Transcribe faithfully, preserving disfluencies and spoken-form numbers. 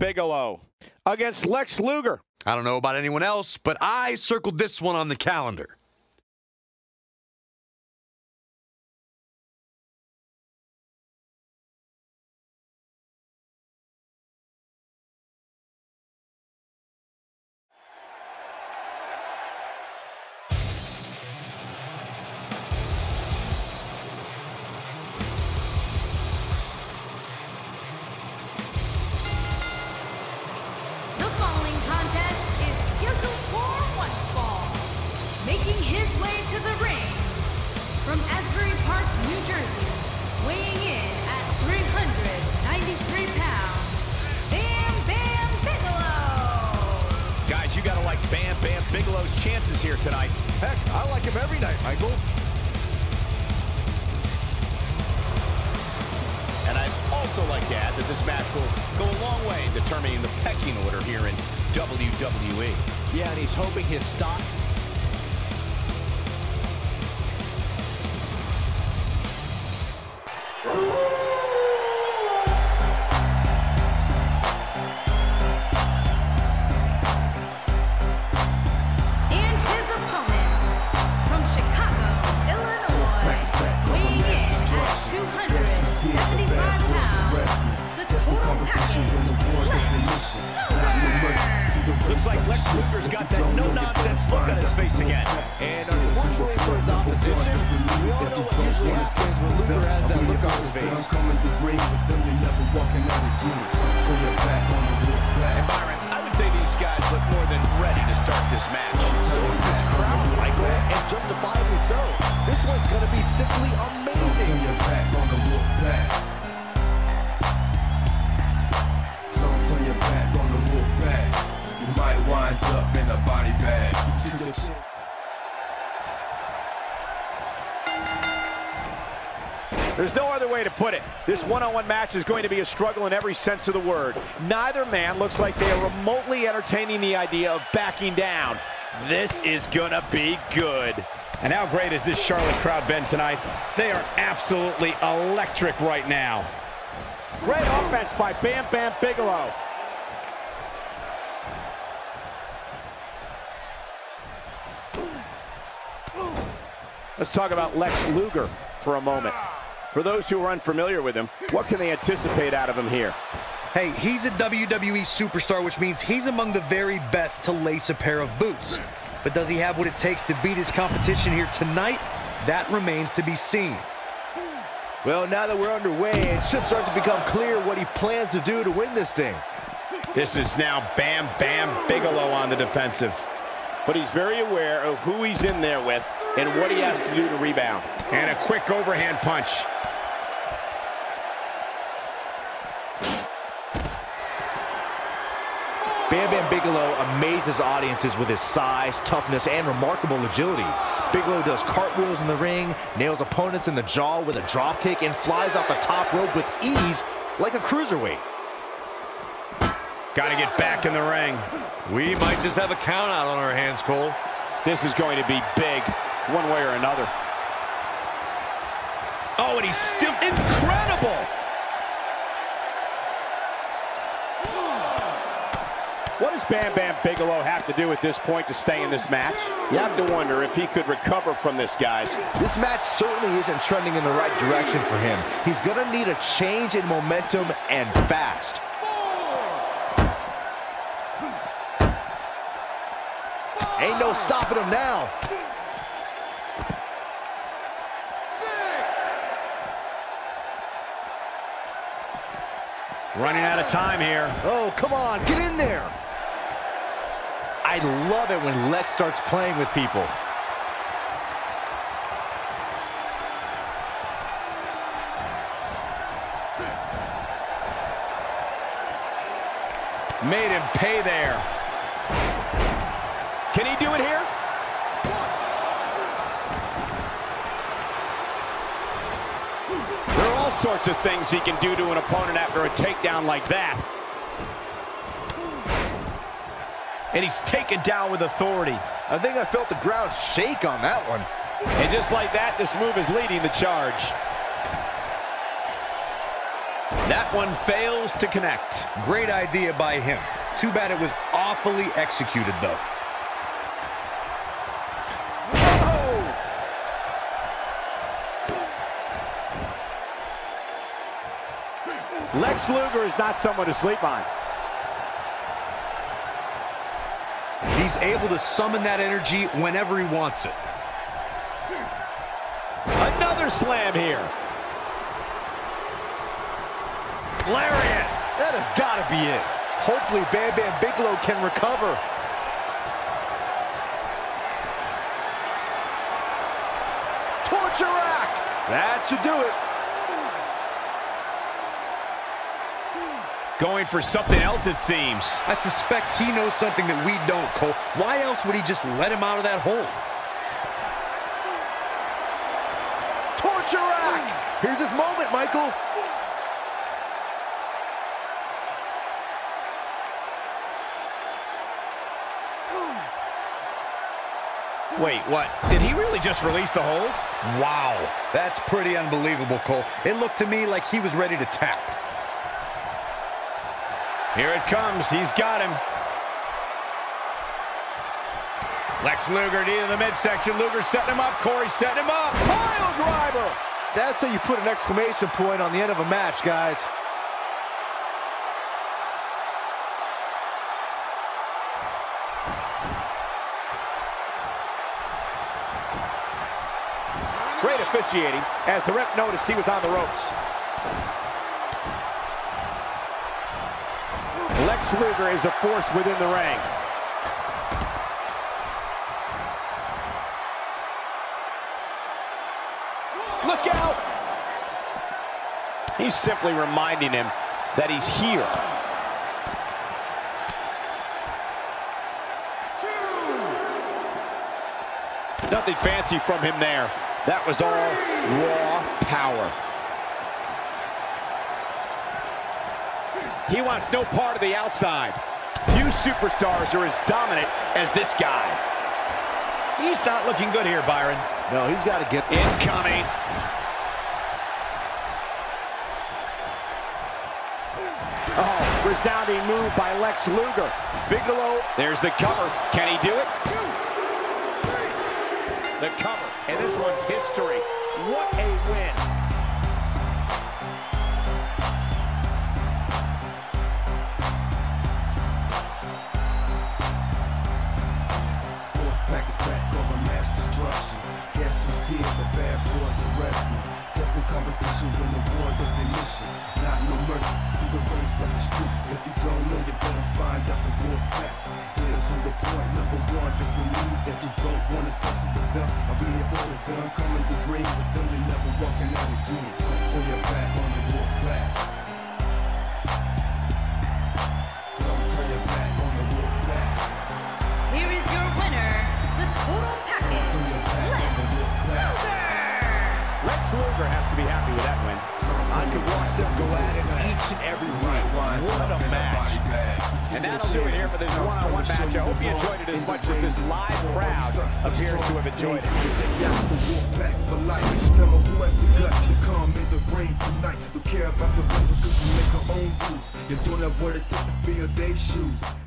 Bigelow against Lex Luger. I don't know about anyone else, but I circled this one on the calendar. Bam Bam Bigelow's chances here tonight. Heck, I like him every night, Michael. And I'd also like to add that this match will go a long way in determining the pecking order here in W W E. Yeah, and he's hoping his stock... Looks like Lex Luger's got that no-nonsense look on his face again. And unfortunately for his opposition, we all know what usually happens when Luger has that look on his face. And Byron, I would say these guys look more than ready to start this match. So is this crowd, Michael, and justifiably so. This one's going to be simply amazing. Winds up in a body bag. There's no other way to put it. This one-on-one match is going to be a struggle in every sense of the word. Neither man looks like they are remotely entertaining the idea of backing down. This is gonna be good. And how great has this Charlotte crowd been tonight? They are absolutely electric right now. Great offense by Bam Bam Bigelow. Let's talk about Lex Luger for a moment. For those who are unfamiliar with him, what can they anticipate out of him here? Hey, he's a W W E superstar, which means he's among the very best to lace a pair of boots. But does he have what it takes to beat his competition here tonight? That remains to be seen. Well, now that we're underway, it should start to become clear what he plans to do to win this thing. This is now Bam Bam Bigelow on the defensive. But he's very aware of who he's in there with and what he has to do to rebound. And a quick overhand punch. Bam Bam Bigelow amazes audiences with his size, toughness, and remarkable agility. Bigelow does cartwheels in the ring, nails opponents in the jaw with a drop kick, and flies off the top rope with ease like a cruiserweight. Gotta get back in the ring. We might just have a count out on our hands, Cole. This is going to be big, one way or another. Oh, and he's still incredible! What does Bam Bam Bigelow have to do at this point to stay in this match? You have to wonder if he could recover from this, guys. This match certainly isn't trending in the right direction for him. He's gonna need a change in momentum and fast. Ain't no stopping him now. Six. Running out of time here. Oh, come on, get in there. I love it when Lex starts playing with people. Made him pay there. Can he do it here? There are all sorts of things he can do to an opponent after a takedown like that. And he's taken down with authority. I think I felt the ground shake on that one. And just like that, this move is leading the charge. That one fails to connect. Great idea by him. Too bad it was awfully executed, though. Whoa! Lex Luger is not someone to sleep on. He's able to summon that energy whenever he wants it. Another slam here. Lariat. That has got to be it. Hopefully Bam Bam Bigelow can recover. Torture rack. That should do it. Going for something else, it seems. I suspect he knows something that we don't, Cole. Why else would he just let him out of that hole? Torture rack! Here's his moment, Michael. Wait, what? Did he really just release the hold? Wow. That's pretty unbelievable, Cole. It looked to me like he was ready to tap. Here it comes. He's got him. Lex Luger to the midsection. Luger setting him up. Corey setting him up. Pile driver. That's how you put an exclamation point on the end of a match, guys. Great officiating as the ref noticed he was on the ropes. Lex Luger is a force within the ring. Look out! He's simply reminding him that he's here. Two. Nothing fancy from him there. That was all raw power. He wants no part of the outside. Few superstars are as dominant as this guy. He's not looking good here, Byron. No, he's got to get incoming. Oh, resounding move by Lex Luger. Bigelow, there's the cover. Can he do it? Two, three. The cover, and this one's history. What a win. The bad boys arrest me. Testing competition when the war does the mission. Not no mercy, see the race that is true. If you don't know, you better find out the war pack. It'll prove a point. Number one, disbelieve that you don't want to tussle with them. I'll be there for them. Come in the grave with them. They never walking out again. Turn your back on the war pack. Don't turn your back on the war pack. Here is your winner, the total package. Lex Luger has to be happy with that win. I could watch them go at it each and every week. What a match. And that'll do it here for this one-on-one match. I hope you enjoyed it as much as this live crowd appears to have enjoyed it. Tell me who has the guts to come in the ring tonight. Don't care about the rules because we make our own rules. You're doing that word to take the field day shoes.